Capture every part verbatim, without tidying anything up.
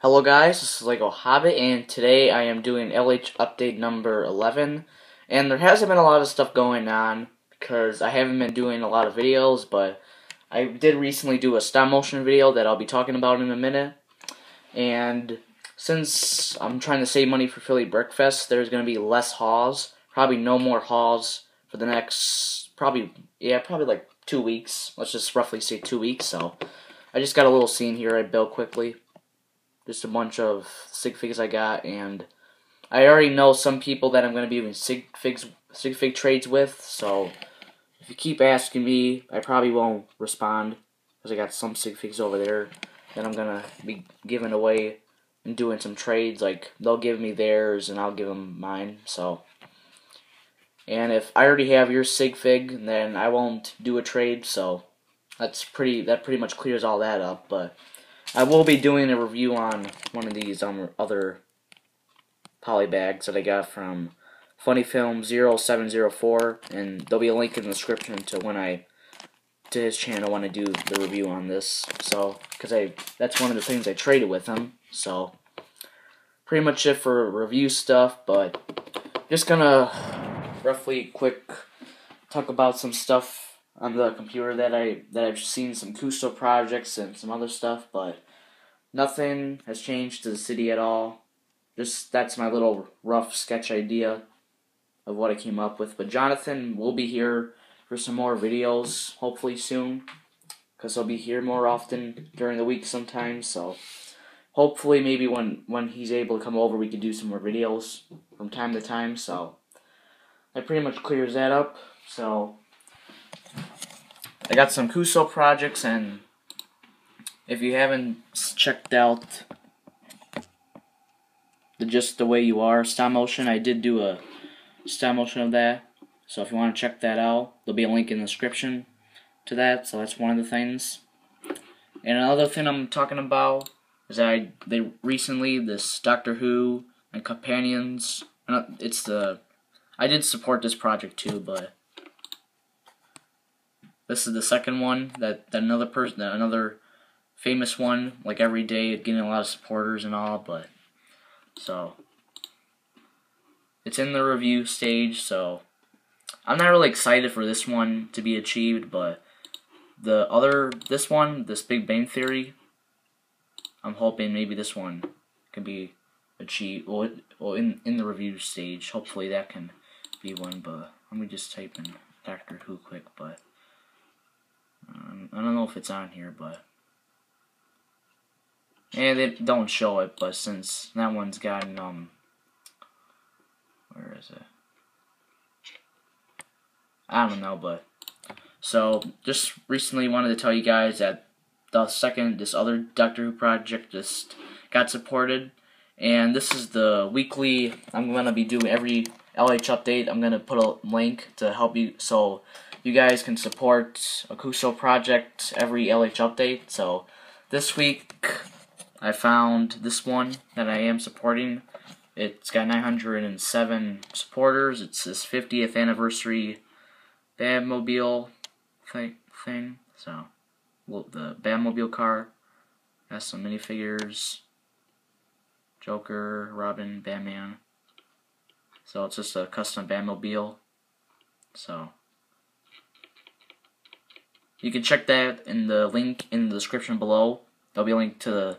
Hello guys, this is Lego Hobbit, and today I am doing L H update number eleven, and there hasn't been a lot of stuff going on, because I haven't been doing a lot of videos, but I did recently do a StopMotion video that I'll be talking about in a minute, and since I'm trying to save money for Philly BrickFest, there's going to be less hauls, probably no more hauls for the next, probably, yeah, probably like two weeks, let's just roughly say two weeks, so I just got a little scene here I built quickly. Just a bunch of Sigfigs I got, and I already know some people that I'm going to be doing Sigfigs, Sigfig trades with, so if you keep asking me, I probably won't respond, because I got some Sigfigs over there that I'm going to be giving away and doing some trades. Like, they'll give me theirs, and I'll give them mine, so. And if I already have your Sigfig, then I won't do a trade, so that's pretty. that pretty much clears all that up, but I will be doing a review on one of these um, other poly bags that I got from Funny Film zero seven zero four, and there'll be a link in the description to when I to his channel when I do the review on this. So, because I that's one of the things I traded with him. So, pretty much it for review stuff, but just gonna roughly quick talk about some stuff on the computer that I that I've seen, some CUUSOO projects and some other stuff, but nothing has changed to the city at all. Just that's my little rough sketch idea of what I came up with. But Jonathan will be here for some more videos, hopefully soon, because he'll be here more often during the week sometimes. So hopefully maybe when when he's able to come over, we could do some more videos from time to time. So that pretty much clears that up. So I got some CUUSOO projects, and if you haven't checked out the Just the Way You Are StopMotion, I did do a StopMotion of that. So if you want to check that out, there'll be a link in the description to that. So that's one of the things. And another thing I'm talking about is that I they recently this Doctor Who and Companions. It's the I did support this project too, but this is the second one that, that another person, that another famous one, like every day, getting a lot of supporters and all, but so it's in the review stage, so I'm not really excited for this one to be achieved, but the other, this one, this Big Bang Theory, I'm hoping maybe this one can be achieved, or, or in, in the review stage, hopefully that can be one, but let me just type in Doctor Who quick, but Um, I don't know if it's on here, but and they don't show it. But since that one's gotten um, where is it? I don't know, but so just recently wanted to tell you guys that the second this other Doctor Who project just got supported, and this is the weekly. I'm gonna be doing every L H update. I'm gonna put a link to help you so you guys can support a CUUSOO project every L H update. So this week I found this one that I am supporting. It's got nine hundred seven supporters. It's this fiftieth anniversary Batmobile thing. thing. So well, the Batmobile car has some minifigures, Joker, Robin, Batman. So it's just a custom Batmobile. So you can check that in the link in the description below. There'll be a link to the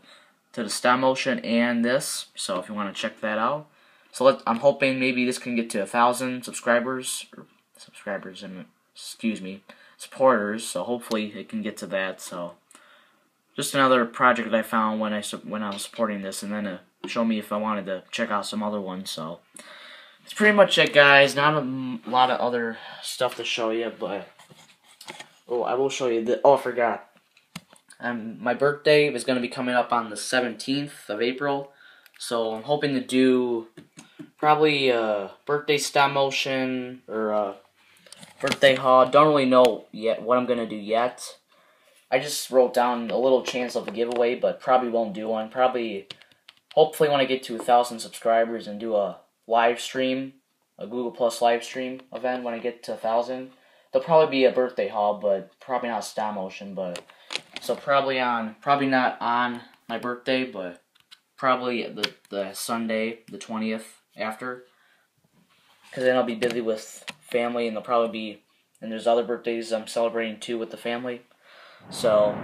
to the StopMotion and this. So if you want to check that out. So let, I'm hoping maybe this can get to a thousand subscribers, or subscribers and excuse me, supporters. So hopefully it can get to that. So just another project that I found when I when I was supporting this, and then it showed me if I wanted to check out some other ones. So it's pretty much it, guys. Not a lot of other stuff to show you, but oh, I will show you the. Oh, I forgot. Um, my birthday is going to be coming up on the seventeenth of April, so I'm hoping to do probably a birthday StopMotion or a birthday haul. Don't really know yet what I'm going to do yet. I just wrote down a little chance of a giveaway, but probably won't do one. Probably, hopefully, when I get to a thousand subscribers and do a live stream, a Google Plus live stream event when I get to a thousand. There'll probably be a birthday haul, but probably not StopMotion, but so probably on probably not on my birthday, but probably the, the Sunday, the twentieth after, because then I'll be busy with family, and they'll probably be, and there's other birthdays I'm celebrating too with the family. So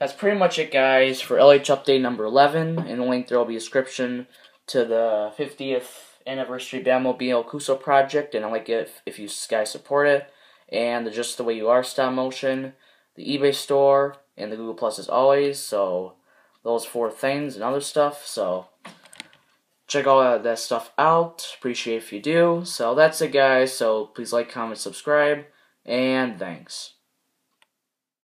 that's pretty much it, guys, for L H update number eleven, and the link there will be a description to the fiftieth anniversary Batmobile CUUSOO project, and I like it if, if you guys support it, and the Just the Way You Are StopMotion, the eBay store, and the Google Plus as always. So those four things and other stuff, so check all of that stuff out. Appreciate if you do. So that's it, guys, so please like, comment, subscribe, and thanks.